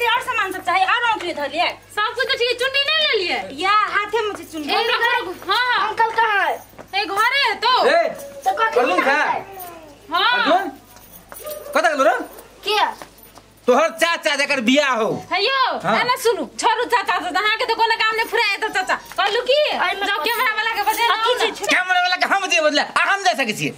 दे और सामान सब चाहिए और नौकरी धलिए सब कुछ ठीक है चुन्नी नहीं ले लिए या हाथे में चुन्नी ए रखो हां अंकल कहां है ए घर है तो कल्लू खा हां अर्जुन कता गेलो रे के तोहर चाचा जकर बियाह हो हयो एला सुनु छोरू चाचा त अहा के त कोनो काम नै फुराए त चाचा कल्लू की जो कैमरा वाला के बजे कैमरा वाला के हम जे बदला हम जा सके छी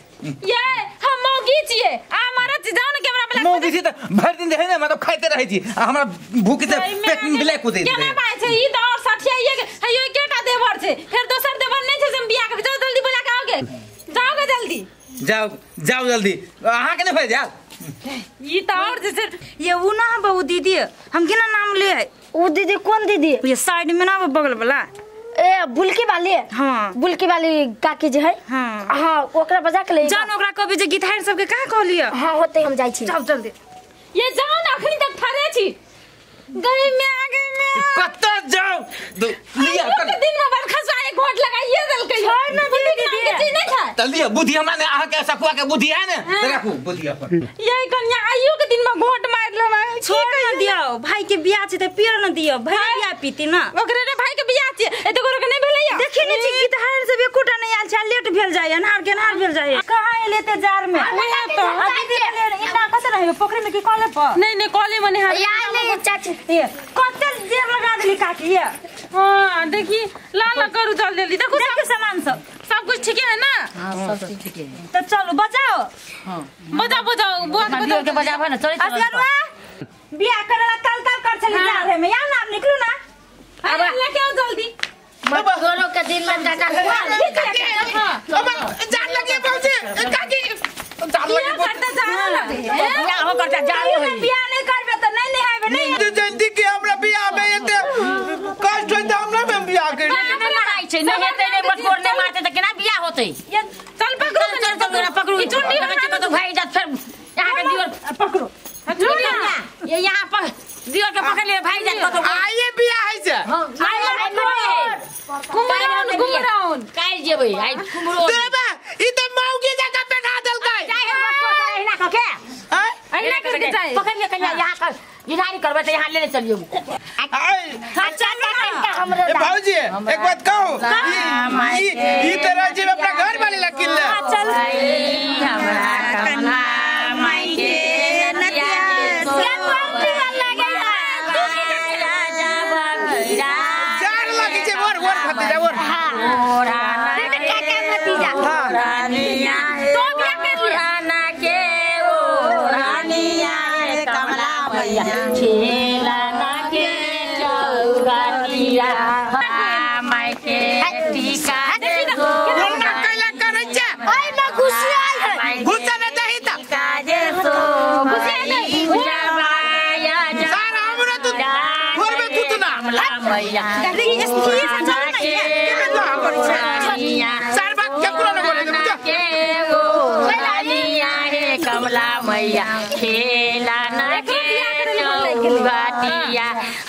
ये हम मौगी छी आ मारा जान कैमरा वाला मौगी छी त भर दिन रहे न मतलब खाइते रहे छी आ हमरा भूख से पेट में बिलाय को दे केना बाय छै ई त और सठियाइए के हयो केटा देवर छै फेर दोसर देवर नै छै हम बियाह के जाओ जल्दी बोला के आओगे जाओगे जल्दी जाओ जाओ जल्दी अहा के नै हो जा ये तार जैसे ये वो ना बहु दीदी हम किना नाम ले है वो दीदी कौन दीदी ये साइड में ना बगल वाला ए बुलकी वाली हां बुलकी वाली काकी जे है हां हां ओकरा बजा के ले जान ओकरा कभी जे गीत हर सब के कहां कह लियो हां होते हम जाई छी जाओ जल्दी ये जान अखनी तक ठरे छी गई में आ गई में कत जाओ लिया कर दिन में बरखा साए घोट लगाइए दल के छोड़ ना दीदी नहीं था तलिया बुद्धि हमरा ने आ के सकुआ के बुद्धि है ना रखू बुलिया पर यही कन्या आइयो के दिन में घोट मार लेना छोड़ ना दियो भाई के बियाह छै त पियर ना दियो भाई बियाह पीती ना ओकरे रे भाई के बियाह छै ए त गोर के नहीं भेलैया देखि नै छी गीत हार सब एकोटा नहीं आयल छै लेट भेल जाय अनार के अनार भेल जाय कहां ए लेते जार में ओया त अभी दे इना कत रहे पोखरी में की कॉले पर नहीं नहीं कॉले में हार नहीं चाची कत जेब लगा देली काकी हां देखि लाला करू चल देली देखो सब सामान सब कुछ ठीक है ना हां सब ठीक है तो चलो बजाओ हां बजाओ बहुत के बजावा ना चल चल बिया करला तल कर चली जा रहे में या नाम निकलू ना अब ले के आओ जल्दी दोनों के दिन में चाचा अब जान लगे पहुंचे काकी जान लगे करता जान लगे क्या हो करता जान लगे बिया नहीं करबे तो नहीं लेबे नहीं जल्दी के हमरा बिया में एते कष्ट होई त हमरा में बिया के नहीं छै नहीं हेते नहीं बटकोर नहीं मारते त केना बिया होतै चल पकड़ो चल पकड़ो चुन्नी बच्चे तो भाई जात फिर यहां के दियो पकड़ो ये यहाँ पर दियो के पकड़ ले भाई जान को आइए बियाह है से कुमरौन काई जेबै आइ कुमरौन देबा ई त मौगी जका बैठा देल गई चाहे बटकोर एहिना क के एहिना क के पकड़ ले कन्या यहाँ कर जिनारी करबे त यहाँ लेने चलियो आ चल हमरा भौजी एक बात कहू ई तरह जे अपना घर वाले ला किन ले चल हमरा कन्या माई के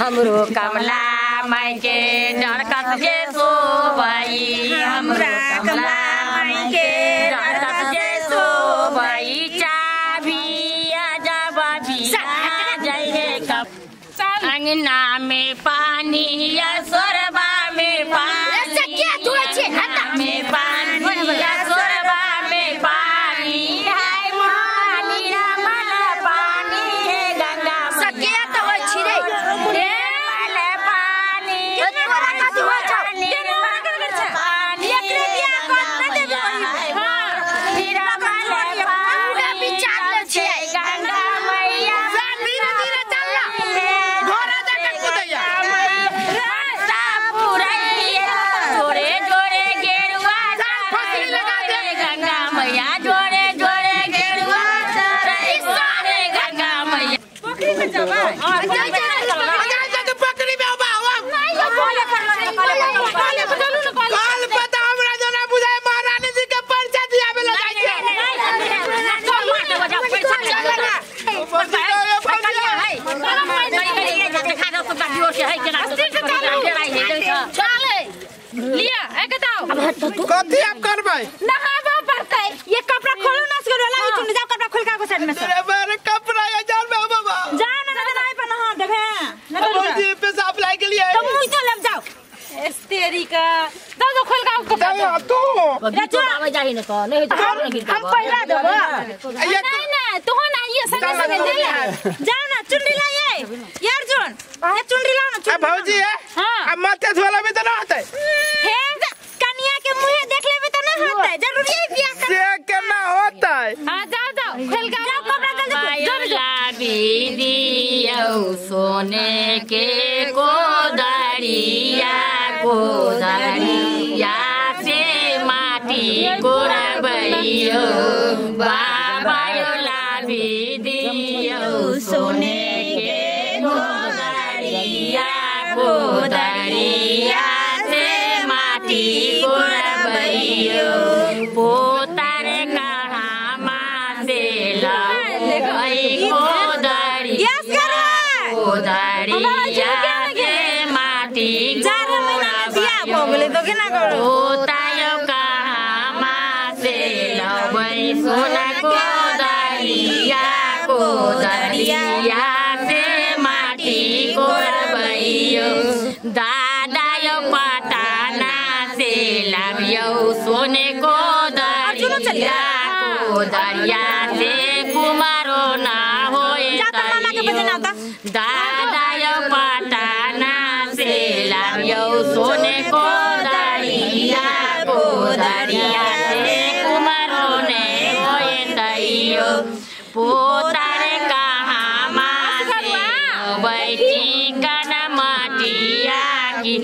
हमरो कमला माई के डरकत जे सोबई हमरा कमला माई के डरकत जे सोबई चाभी आ जाबी जाय रे कब अंगना में पानी या सोरबा में पानी ऐसा क्या धुआ छे हटा में पानी या सोरबा में पानी हाय मानी रामन पानी है गंगा सके तो छी रे कथी आप करबै नहाबो पड़तै ये कपड़ा खोलू ना सगरो लाउ चुन जाओ कपड़ा खोल का को साइड में से अरे कपड़ा यार जान बाबा जान ना नहाय पर नहा देबे सोने के कोदारिया कोदारिया से माटी कोरबैयो बाबा लाबी दियो सोने के कोदारिया कोदारिया से माटी कोरबैयो पोतार कहाँ मासे लई कोदारिया कोदारिया के माटी पोतायो कहाँ मासे लई सोना कोदारिया कोदारिया से माटी कोरबैयो दादायो पता ना से लाबियो सोने कोदारिया कोदारिया से कुमारो ना दादायो पता ना से लाबियो सोने कोदारिया कोदारिया से कुमारो ने होए तैयो पोतार कहाँ मासे बैठिकन माटिया की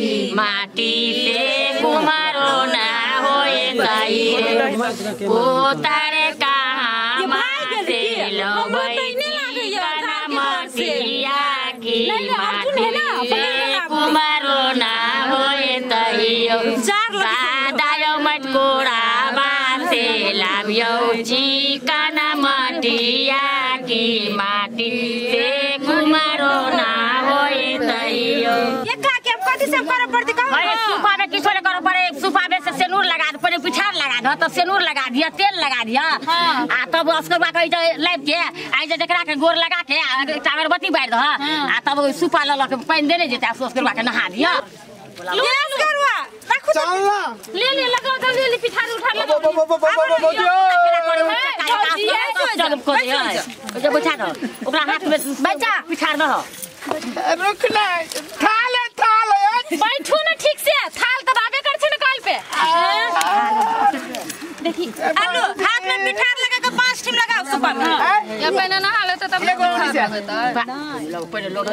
माटी से कुमारो ना होए तैयो पोतार कहाँ मासे बैठिकन माटिया की माटी से कुमारो ना होए तैयो दादायो मटकोरा मासे लाबियो चिकन मटिया की माटी से कुमारो ना होए तैयो सूफा में किछो न करो पड़े सूफा में से सिनूर लगा दे पहले पिठार लगा दे तब सिनूर लगा दिया तेल लगा दिया आ तब उसके बाद कहि लाइब के आ जे देखरा के गोर लगा के अगरबत्ती बार दे आ तब सूफा ल ल के पानी देले जेता उसके बाद नहा दिया यस करवा रखो ले ले लगाओ जल्दी पिठार उठा ले ओकरा हाथ में बच्चा पिठार न हो रुक ना थाल बैठू ना ठीक से थाल दबावे कर छे काल पे देखी आलू हाथ में पिठार लगा के 5 टीम लगाओ सुपर में या पहले ना हाले तो तब ले गोली से लो पहले लोग तो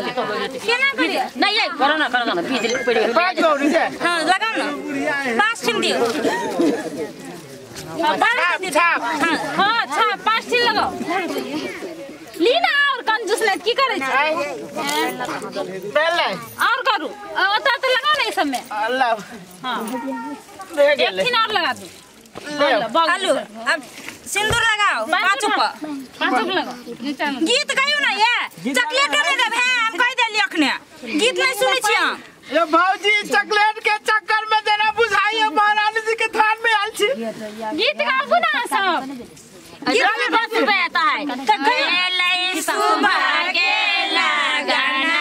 केना करे नहीं ये करो ना बीज पड़े पांच गोली से हां लगाओ ना 5 टीम दियो छाप छाप हां छाप 5 टीम लगाओ लीना और कंजूस ने की करे पहले और करू ओता तो लगा नहीं सब में अल्लाह हां ले गेले एक किनार लगा दो आलू अब सिंदूर लगाओ पांचों पर लगाओ गीत गायो ना ये चॉकलेट दे देबे हम कह देली अखने गीत नहीं सुनै छी हम ए भौजी चॉकलेट के चक्कर में देना बुझाइए महारानी जी के थान में आयल छी गीत गाबू ना सब गीत में बहुत रुपया आता है ले सुबह के लगाना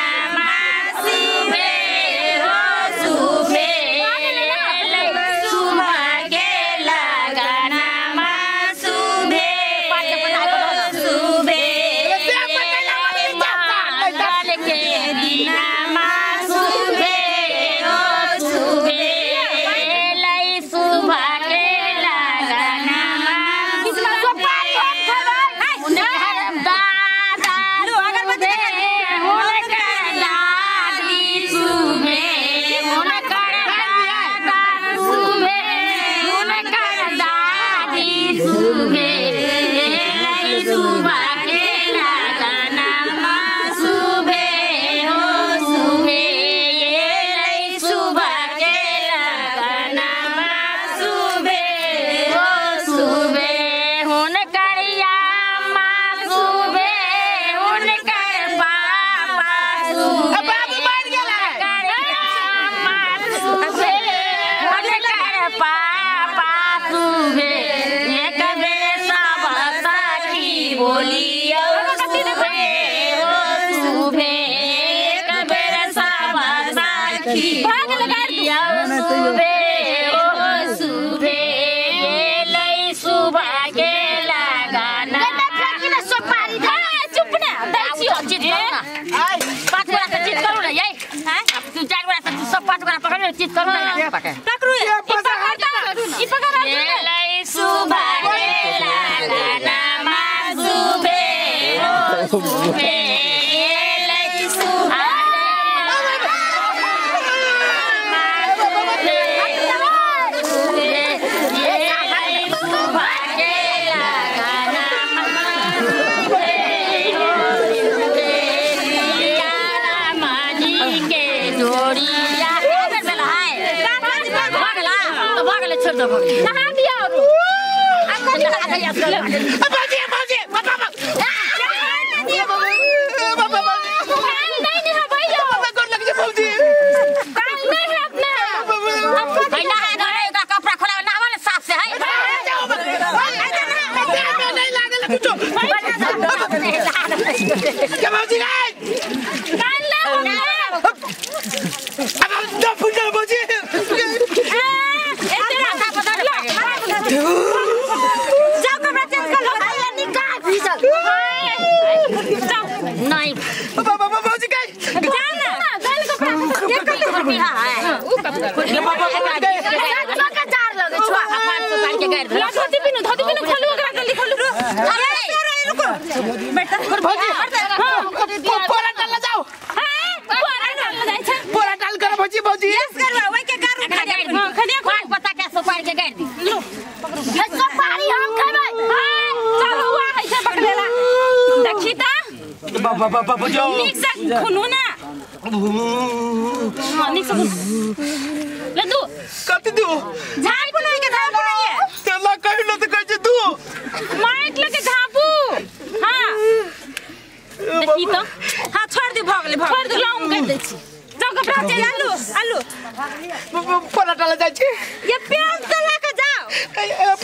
Alu, alu. Pernah dalam janji. Ya, piang telah kejauh.